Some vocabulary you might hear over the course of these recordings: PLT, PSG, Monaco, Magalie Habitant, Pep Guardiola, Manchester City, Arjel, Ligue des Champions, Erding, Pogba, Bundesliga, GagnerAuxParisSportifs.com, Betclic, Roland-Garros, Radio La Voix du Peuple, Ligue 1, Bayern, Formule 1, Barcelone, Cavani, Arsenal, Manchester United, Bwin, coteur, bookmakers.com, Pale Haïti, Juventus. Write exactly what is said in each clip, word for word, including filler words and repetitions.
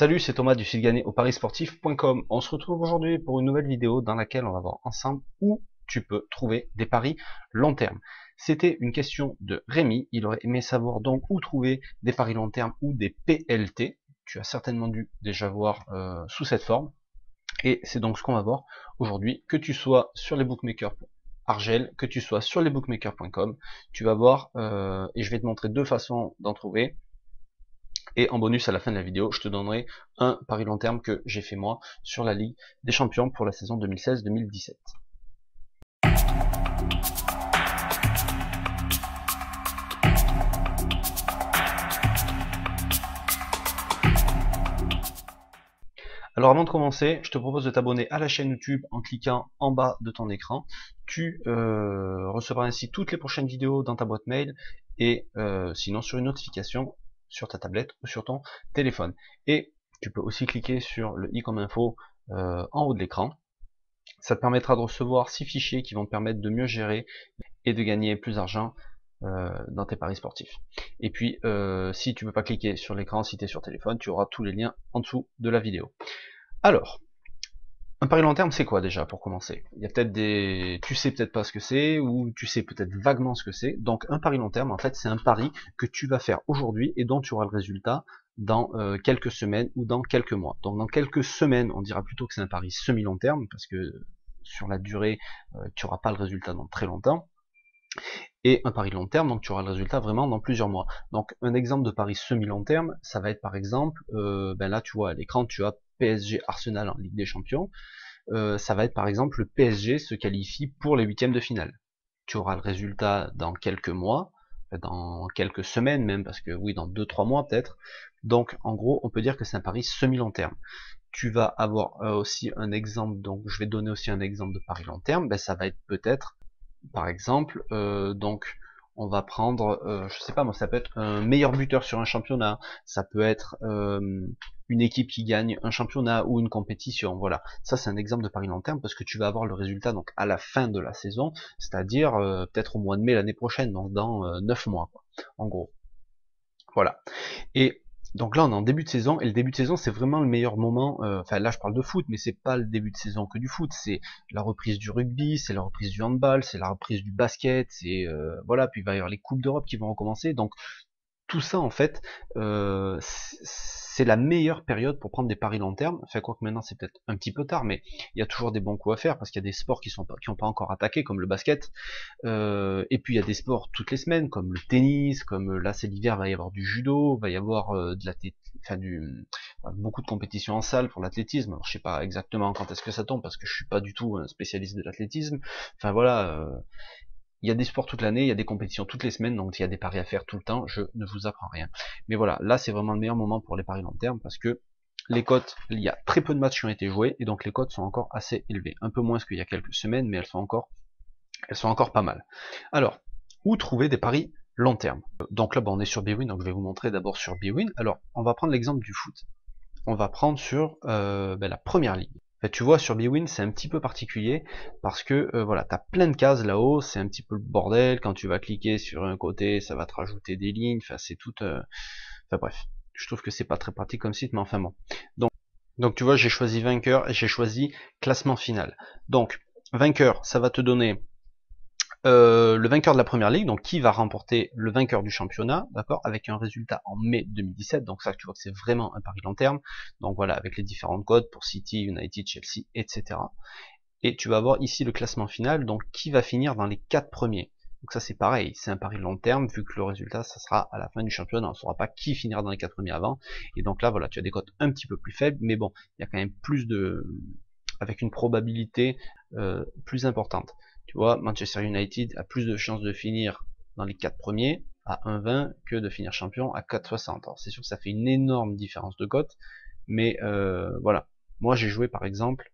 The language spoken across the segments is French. Salut, c'est Thomas du site Gagner Aux Paris Sportifs point com. On se retrouve aujourd'hui pour une nouvelle vidéo dans laquelle on va voir ensemble où tu peux trouver des paris long terme. C'était une question de Rémi, il aurait aimé savoir donc où trouver des paris long terme ou des P L T. Tu as certainement dû déjà voir euh, sous cette forme. Et c'est donc ce qu'on va voir aujourd'hui, que tu sois sur les bookmakers Arjel, que tu sois sur les bookmakers point com, tu vas voir, euh, et je vais te montrer deux façons d'en trouver. Et en bonus à la fin de la vidéo, je te donnerai un pari long terme que j'ai fait moi sur la Ligue des Champions pour la saison deux mille seize deux mille dix-sept. Alors avant de commencer, je te propose de t'abonner à la chaîne YouTube en cliquant en bas de ton écran. Tu euh, recevras ainsi toutes les prochaines vidéos dans ta boîte mail et euh, sinon sur une notification sur ta tablette ou sur ton téléphone. Et tu peux aussi cliquer sur le i comme info euh, en haut de l'écran. Ça te permettra de recevoir six fichiers qui vont te permettre de mieux gérer et de gagner plus d'argent euh, dans tes paris sportifs. Et puis euh, si tu ne peux pas cliquer sur l'écran, si tu es sur téléphone, tu auras tous les liens en dessous de la vidéo. Alors, un pari long terme, c'est quoi déjà pour commencer? Il y a peut-être des... Tu sais peut-être pas ce que c'est, ou tu sais peut-être vaguement ce que c'est. Donc un pari long terme, en fait, c'est un pari que tu vas faire aujourd'hui et dont tu auras le résultat dans euh, quelques semaines ou dans quelques mois. Donc dans quelques semaines, on dira plutôt que c'est un pari semi-long terme, parce que sur la durée, euh, tu n'auras pas le résultat dans très longtemps. Et un pari long terme, donc tu auras le résultat vraiment dans plusieurs mois. Donc un exemple de pari semi-long terme, ça va être par exemple, euh, ben là tu vois à l'écran, tu as P S G Arsenal en Ligue des Champions, euh, ça va être par exemple le P S G se qualifie pour les huitièmes de finale. Tu auras le résultat dans quelques mois, dans quelques semaines même, parce que oui, dans deux trois mois peut-être. Donc en gros, on peut dire que c'est un pari semi-long terme. Tu vas avoir euh, aussi un exemple, donc je vais donner aussi un exemple de pari long terme, ben, ça va être peut-être, par exemple, euh, donc on va prendre, euh, je sais pas moi, ça peut être un meilleur buteur sur un championnat, ça peut être euh, une équipe qui gagne un championnat ou une compétition, voilà. Ça c'est un exemple de pari long terme parce que tu vas avoir le résultat donc à la fin de la saison, c'est-à-dire euh, peut-être au mois de mai l'année prochaine, donc dans euh, neuf mois, quoi, en gros. Voilà. Et donc là on est en début de saison, et le début de saison c'est vraiment le meilleur moment, euh, enfin là je parle de foot, mais c'est pas le début de saison que du foot, c'est la reprise du rugby, c'est la reprise du handball, c'est la reprise du basket, c'est euh, voilà, puis il va y avoir les coupes d'Europe qui vont recommencer, donc tout ça en fait, euh, c'est la meilleure période pour prendre des paris long terme, enfin quoi que maintenant c'est peut-être un petit peu tard, mais il y a toujours des bons coups à faire, parce qu'il y a des sports qui sont pas, qui n'ont pas encore attaqué, comme le basket, euh, et puis il y a des sports toutes les semaines, comme le tennis, comme là c'est l'hiver, il va y avoir du judo, il va y avoir euh, de la enfin, du, enfin, beaucoup de compétitions en salle pour l'athlétisme, alors je sais pas exactement quand est-ce que ça tombe, parce que je suis pas du tout un spécialiste de l'athlétisme, enfin voilà... Euh, il y a des sports toute l'année, il y a des compétitions toutes les semaines, donc il y a des paris à faire tout le temps, je ne vous apprends rien. Mais voilà, là c'est vraiment le meilleur moment pour les paris long terme, parce que les cotes, il y a très peu de matchs qui ont été joués, et donc les cotes sont encore assez élevées. Un peu moins qu'il y a quelques semaines, mais elles sont encore, elles sont encore pas mal. Alors, où trouver des paris long terme? Donc là, bah, on est sur Bwin, donc je vais vous montrer d'abord sur Bwin. Alors, on va prendre l'exemple du foot. On va prendre sur euh, bah, la Première Ligue. Enfin, tu vois, sur Bwin, c'est un petit peu particulier parce que euh, voilà, tu as plein de cases là-haut, c'est un petit peu le bordel. Quand tu vas cliquer sur un côté, ça va te rajouter des lignes. Enfin, c'est tout. Euh... Enfin, bref, je trouve que c'est pas très pratique comme site, mais enfin bon. Donc, donc tu vois, j'ai choisi vainqueur et j'ai choisi classement final. Donc, vainqueur, ça va te donner euh, le vainqueur de la Première Ligue, donc qui va remporter le vainqueur du championnat, d'accord, avec un résultat en mai deux mille dix-sept, donc ça tu vois que c'est vraiment un pari long terme, donc voilà, avec les différentes codes pour City, United, Chelsea, et cetera. Et tu vas avoir ici le classement final, donc qui va finir dans les quatre premiers, donc ça c'est pareil, c'est un pari long terme, vu que le résultat ça sera à la fin du championnat, on ne saura pas qui finira dans les quatre premiers avant, et donc là voilà, tu as des cotes un petit peu plus faibles, mais bon, il y a quand même plus de... avec une probabilité euh, plus importante. Tu vois, Manchester United a plus de chances de finir dans les quatre premiers à un virgule vingt que de finir champion à quatre virgule soixante. Alors c'est sûr que ça fait une énorme différence de cote, mais euh, voilà. Moi j'ai joué par exemple,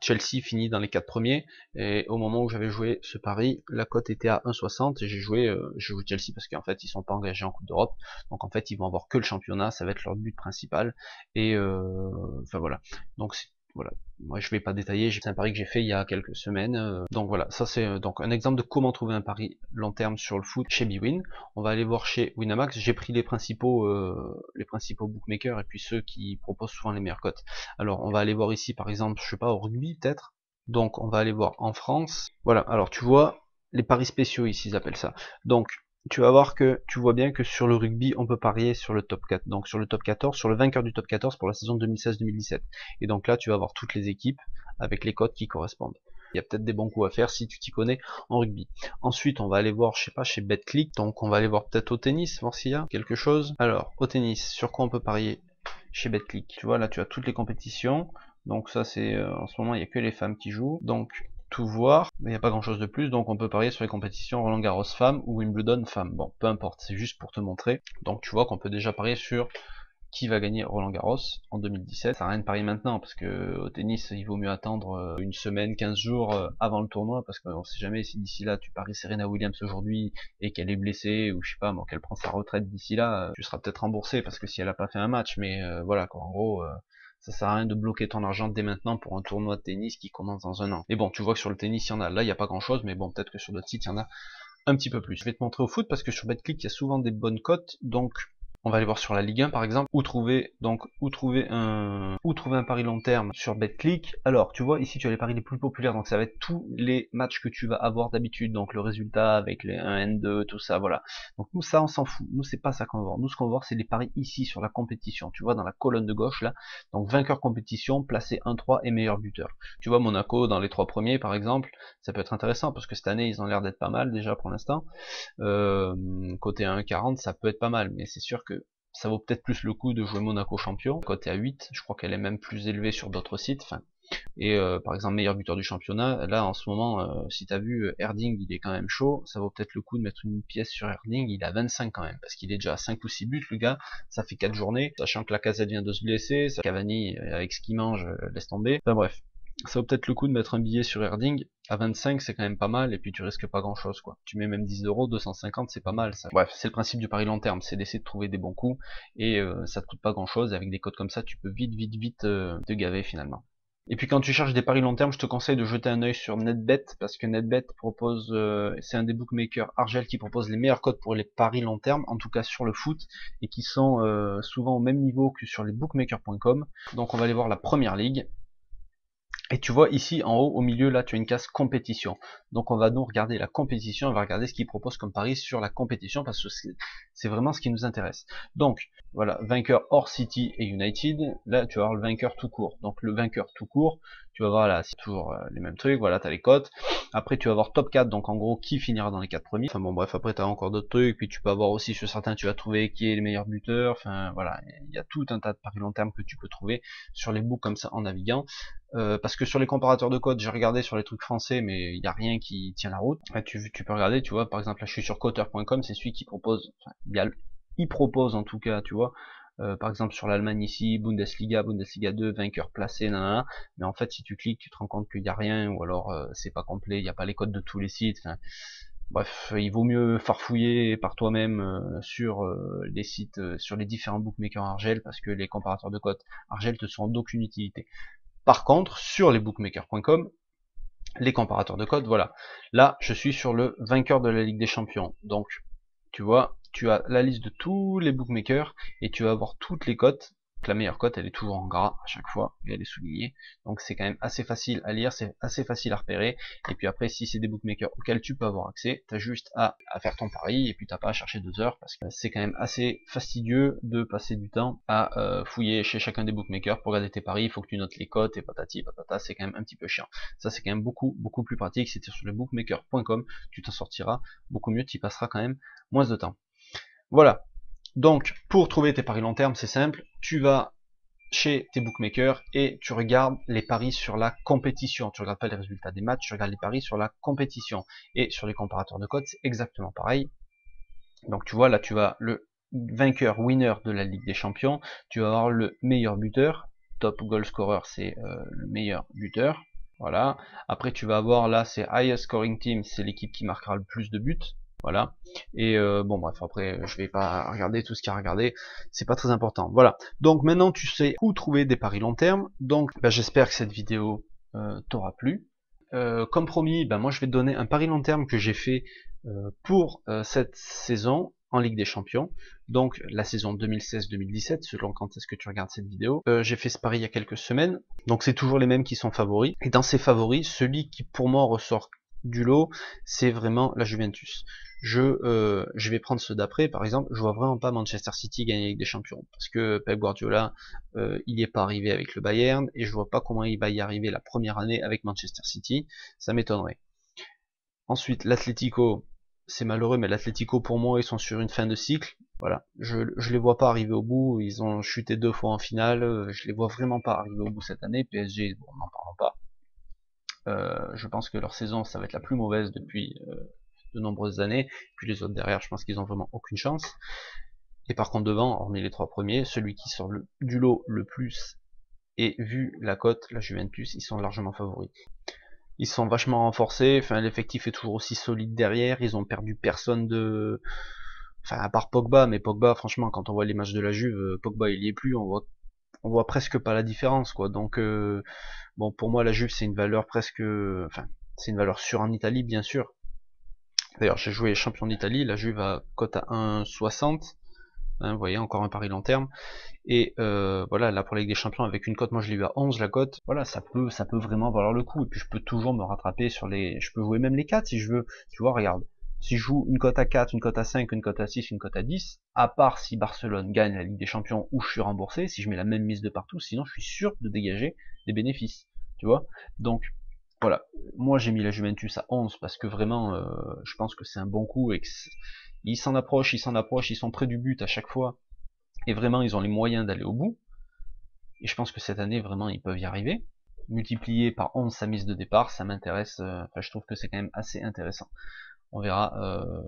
Chelsea finit dans les quatre premiers, et au moment où j'avais joué ce pari, la cote était à un virgule soixante, et j'ai joué, euh, j'ai joué Chelsea parce qu'en fait ils sont pas engagés en Coupe d'Europe, donc en fait ils vont avoir que le championnat, ça va être leur but principal, et euh, enfin voilà. Donc c'est Voilà, moi je vais pas détailler, c'est un pari que j'ai fait il y a quelques semaines. Donc voilà, ça c'est donc un exemple de comment trouver un pari long terme sur le foot chez Bwin. On va aller voir chez Winamax, j'ai pris les principaux euh, les principaux bookmakers et puis ceux qui proposent souvent les meilleures cotes. Alors on va aller voir ici par exemple, je sais pas, au rugby peut-être. Donc on va aller voir en France. Voilà, alors tu vois, les paris spéciaux ici ils appellent ça. Donc tu vas voir que tu vois bien que sur le rugby on peut parier sur le top quatre, donc sur le top quatorze, sur le vainqueur du top quatorze pour la saison deux mille seize deux mille dix-sept, et donc là tu vas avoir toutes les équipes avec les cotes qui correspondent. Il y a peut-être des bons coups à faire si tu t'y connais en rugby. Ensuite on va aller voir, je sais pas, chez Betclic, donc on va aller voir peut-être au tennis, voir s'il y a quelque chose. Alors au tennis, sur quoi on peut parier chez Betclic? Tu vois là tu as toutes les compétitions, donc ça c'est euh, en ce moment il n'y a que les femmes qui jouent, donc tout voir, mais il n'y a pas grand chose de plus, donc on peut parier sur les compétitions Roland-Garros femmes ou Wimbledon femmes, bon peu importe, c'est juste pour te montrer. Donc tu vois qu'on peut déjà parier sur qui va gagner Roland-Garros en deux mille dix-sept, ça n'a rien de parier maintenant, parce que au tennis il vaut mieux attendre une semaine, quinze jours avant le tournoi, parce qu'on ne sait jamais si d'ici là tu paries Serena Williams aujourd'hui et qu'elle est blessée, ou je sais pas, bon, qu'elle prend sa retraite d'ici là, tu seras peut-être remboursé, parce que si elle n'a pas fait un match, mais euh, voilà quoi, en gros... Euh, ça sert à rien de bloquer ton argent dès maintenant pour un tournoi de tennis qui commence dans un an. Et bon, tu vois que sur le tennis, il y en a. Là, il n'y a pas grand chose, mais bon, peut-être que sur d'autres sites, il y en a un petit peu plus. Je vais te montrer au foot parce que sur Betclic, il y a souvent des bonnes cotes. Donc, on va aller voir sur la Ligue un, par exemple, où trouver, donc, où trouver un, où trouver un pari long terme sur Betclic. Alors, tu vois, ici, tu as les paris les plus populaires. Donc, ça va être tous les matchs que tu vas avoir d'habitude. Donc, le résultat avec les un N deux, tout ça, voilà. Donc, nous, ça, on s'en fout. Nous, c'est pas ça qu'on va voir. Nous, ce qu'on va voir, c'est les paris ici sur la compétition. Tu vois, dans la colonne de gauche, là. Donc, vainqueur compétition, placé un trois et meilleur buteur. Tu vois, Monaco, dans les trois premiers, par exemple, ça peut être intéressant parce que cette année, ils ont l'air d'être pas mal, déjà, pour l'instant. Euh, côté un quarante, ça peut être pas mal, mais c'est sûr que ça vaut peut-être plus le coup de jouer Monaco champion, côté à huit, je crois qu'elle est même plus élevée sur d'autres sites, enfin, et euh, par exemple meilleur buteur du championnat, là en ce moment, euh, si t'as vu, Erding il est quand même chaud, ça vaut peut-être le coup de mettre une pièce sur Erding, il a vingt-cinq quand même, parce qu'il est déjà à cinq ou six buts le gars, ça fait quatre journées, sachant que la casette vient de se blesser, ça... Cavani avec ce qu'il mange, euh, laisse tomber, enfin bref. Ça vaut peut-être le coup de mettre un billet sur Erding, à vingt-cinq c'est quand même pas mal, et puis tu risques pas grand chose quoi. Tu mets même dix euros, deux cent cinquante c'est pas mal ça. Bref, c'est le principe du pari long terme, c'est d'essayer de trouver des bons coups, et euh, ça te coûte pas grand chose, et avec des codes comme ça tu peux vite vite vite euh, te gaver finalement. Et puis quand tu cherches des paris long terme, je te conseille de jeter un œil sur Netbet, parce que Netbet propose, euh, c'est un des bookmakers Arjel qui propose les meilleurs codes pour les paris long terme, en tout cas sur le foot, et qui sont euh, souvent au même niveau que sur les bookmakers point com. Donc on va aller voir la Première Ligue. Et tu vois ici en haut au milieu là tu as une case compétition, donc on va donc regarder la compétition, on va regarder ce qu'ils proposent comme pari sur la compétition parce que c'est vraiment ce qui nous intéresse. Donc voilà, vainqueur hors City et United, là tu vas avoir le vainqueur tout court, donc le vainqueur tout court, tu vas voir là c'est toujours euh, les mêmes trucs, voilà tu as les cotes, après tu vas avoir top quatre, donc en gros qui finira dans les quatre premiers, enfin bon bref après tu as encore d'autres trucs, puis tu peux avoir aussi sur certains tu vas trouver qui est le meilleur buteur, enfin voilà, il y a tout un tas de paris long terme que tu peux trouver sur les books comme ça en naviguant. Euh, parce que sur les comparateurs de cotes, j'ai regardé sur les trucs français, mais il n'y a rien qui tient la route. Là, tu, tu peux regarder, tu vois, par exemple, là je suis sur coteur point com, c'est celui qui propose, enfin, il propose en tout cas, tu vois, euh, par exemple sur l'Allemagne ici, Bundesliga, Bundesliga deux, vainqueur placé, nanana, mais en fait si tu cliques, tu te rends compte qu'il n'y a rien, ou alors euh, c'est pas complet, il n'y a pas les cotes de tous les sites, enfin... Bref, il vaut mieux farfouiller par toi-même euh, sur euh, les sites, euh, sur les différents bookmakers Arjel, parce que les comparateurs de cotes Arjel te seront d'aucune utilité. Par contre, sur les bookmakers point com, les comparateurs de codes, voilà. Là, je suis sur le vainqueur de la Ligue des Champions. Donc, tu vois, tu as la liste de tous les bookmakers et tu vas avoir toutes les cotes. La meilleure cote, elle est toujours en gras à chaque fois et elle est soulignée. Donc, c'est quand même assez facile à lire, c'est assez facile à repérer. Et puis après, si c'est des bookmakers auxquels tu peux avoir accès, tu as juste à, à faire ton pari et puis t'as pas à chercher deux heures parce que c'est quand même assez fastidieux de passer du temps à euh, fouiller chez chacun des bookmakers pour regarder tes paris. Il faut que tu notes les cotes et patati patata, c'est quand même un petit peu chiant. Ça, c'est quand même beaucoup, beaucoup plus pratique. Si tu es sur le bookmaker point com, tu t'en sortiras beaucoup mieux, tu y passeras quand même moins de temps. Voilà. Donc, pour trouver tes paris long terme, c'est simple, tu vas chez tes bookmakers et tu regardes les paris sur la compétition. Tu regardes pas les résultats des matchs, tu regardes les paris sur la compétition. Et sur les comparateurs de cotes, c'est exactement pareil. Donc, tu vois, là, tu vas le vainqueur, winner de la Ligue des Champions, tu vas avoir le meilleur buteur, top goal scorer, c'est euh, le meilleur buteur. Voilà. Après, tu vas avoir, là, c'est highest scoring team, c'est l'équipe qui marquera le plus de buts. Voilà. Et euh, bon bref, après je vais pas regarder tout ce qu'il y a à regarder, c'est pas très important. Voilà. Donc maintenant tu sais où trouver des paris long terme. Donc bah, j'espère que cette vidéo euh, t'aura plu. Euh, comme promis, bah, moi je vais te donner un pari long terme que j'ai fait euh, pour euh, cette saison en Ligue des Champions, donc la saison deux mille seize deux mille dix-sept, selon quand est-ce que tu regardes cette vidéo. Euh, j'ai fait ce pari il y a quelques semaines, donc c'est toujours les mêmes qui sont favoris, et dans ces favoris, celui qui pour moi ressort du lot, c'est vraiment la Juventus. Je, euh, je vais prendre ceux d'après, par exemple, je vois vraiment pas Manchester City gagner la Ligue des Champions, parce que Pep Guardiola, euh, il n'y est pas arrivé avec le Bayern, et je vois pas comment il va y arriver la première année avec Manchester City, ça m'étonnerait. Ensuite, l'Atlético, c'est malheureux, mais l'Atlético pour moi ils sont sur une fin de cycle. Voilà, je, je les vois pas arriver au bout. Ils ont chuté deux fois en finale. Je les vois vraiment pas arriver au bout cette année. P S G, bon, n'en parlons pas. Euh, je pense que leur saison, ça va être la plus mauvaise depuis euh, de nombreuses années. Puis les autres derrière, je pense qu'ils ont vraiment aucune chance. Et par contre devant, hormis les trois premiers, celui qui sort le, du lot le plus et vu la cote, la Juventus, ils sont largement favoris. Ils sont vachement renforcés, enfin l'effectif est toujours aussi solide derrière, ils ont perdu personne de... Enfin à part Pogba, mais Pogba franchement quand on voit les matchs de la Juve, Pogba il y est plus, on voit, on voit presque pas la différence quoi. Donc euh... bon pour moi la Juve c'est une valeur presque... Enfin c'est une valeur sûre en Italie bien sûr. D'ailleurs j'ai joué champion d'Italie, la Juve a cote à un virgule soixante. Hein, vous voyez, encore un pari long terme. Et euh, voilà, là pour la Ligue des Champions, avec une cote, moi je l'ai eu à onze la cote. Voilà, ça peut, ça peut vraiment valoir le coup. Et puis je peux toujours me rattraper sur les. Je peux jouer même les quatre si je veux. Tu vois, regarde. Si je joue une cote à quatre, une cote à cinq, une cote à six, une cote à dix, à part si Barcelone gagne la Ligue des Champions où je suis remboursé, si je mets la même mise de partout, sinon je suis sûr de dégager des bénéfices. Tu vois. Donc voilà. Moi j'ai mis la Juventus à onze parce que vraiment euh, je pense que c'est un bon coup et que. Ils s'en approchent, ils s'en approchent, ils sont près du but à chaque fois. Et vraiment, ils ont les moyens d'aller au bout. Et je pense que cette année, vraiment, ils peuvent y arriver. Multiplier par onze sa mise de départ, ça m'intéresse. Euh, enfin, je trouve que c'est quand même assez intéressant. On verra, euh,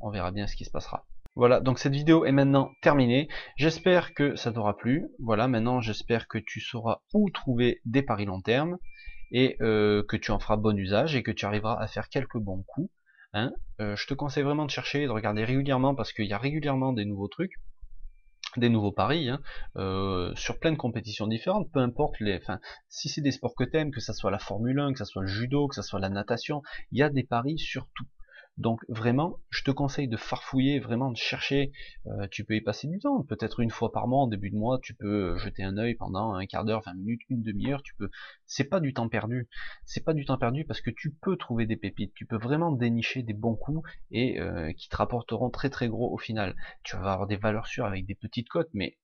on verra bien ce qui se passera. Voilà, donc cette vidéo est maintenant terminée. J'espère que ça t'aura plu. Voilà, maintenant, j'espère que tu sauras où trouver des paris long terme. Et euh, que tu en feras bon usage et que tu arriveras à faire quelques bons coups. Hein, euh, je te conseille vraiment de chercher et de regarder régulièrement parce qu'il y a régulièrement des nouveaux trucs, des nouveaux paris hein, euh, sur plein de compétitions différentes, peu importe les, enfin, si c'est des sports que t'aimes, que ça soit la Formule un, que ça soit le judo, que ça soit la natation, il y a des paris sur tout. Donc vraiment, je te conseille de farfouiller, vraiment de chercher, euh, tu peux y passer du temps, peut-être une fois par mois, en début de mois, tu peux jeter un œil pendant un quart d'heure, vingt minutes, une demi-heure, tu peux. C'est pas du temps perdu, c'est pas du temps perdu parce que tu peux trouver des pépites, tu peux vraiment dénicher des bons coups et euh, qui te rapporteront très très gros au final. Tu vas avoir des valeurs sûres avec des petites cotes, mais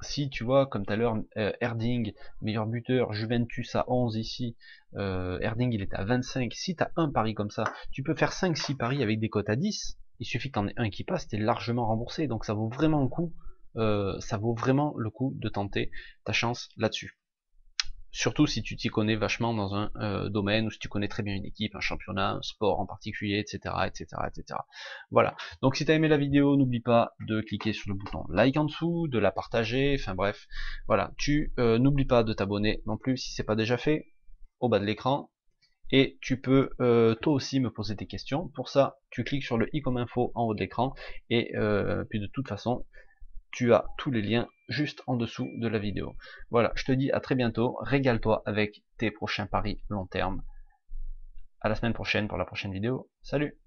si tu vois, comme tout à l'heure, euh, Erding, meilleur buteur, Juventus à onze ici, euh, Erding il est à vingt-cinq, si tu as un pari comme ça, tu peux faire cinq six paris avec des cotes à dix, il suffit que tu en aies un qui passe, tu es largement remboursé, donc ça vaut vraiment le coup, euh, ça vaut vraiment le coup de tenter ta chance là-dessus. Surtout si tu t'y connais vachement dans un euh, domaine, ou si tu connais très bien une équipe, un championnat, un sport en particulier, et cetera et cetera et cetera. Voilà, donc si tu as aimé la vidéo, n'oublie pas de cliquer sur le bouton like en dessous, de la partager, enfin bref, voilà, tu euh, n'oublie pas de t'abonner non plus si c'est pas déjà fait, au bas de l'écran, et tu peux euh, toi aussi me poser tes questions, pour ça tu cliques sur le i comme info en haut de l'écran, et euh, puis de toute façon, tu as tous les liens juste en dessous de la vidéo. Voilà, je te dis à très bientôt. Régale-toi avec tes prochains paris long terme. À la semaine prochaine pour la prochaine vidéo. Salut!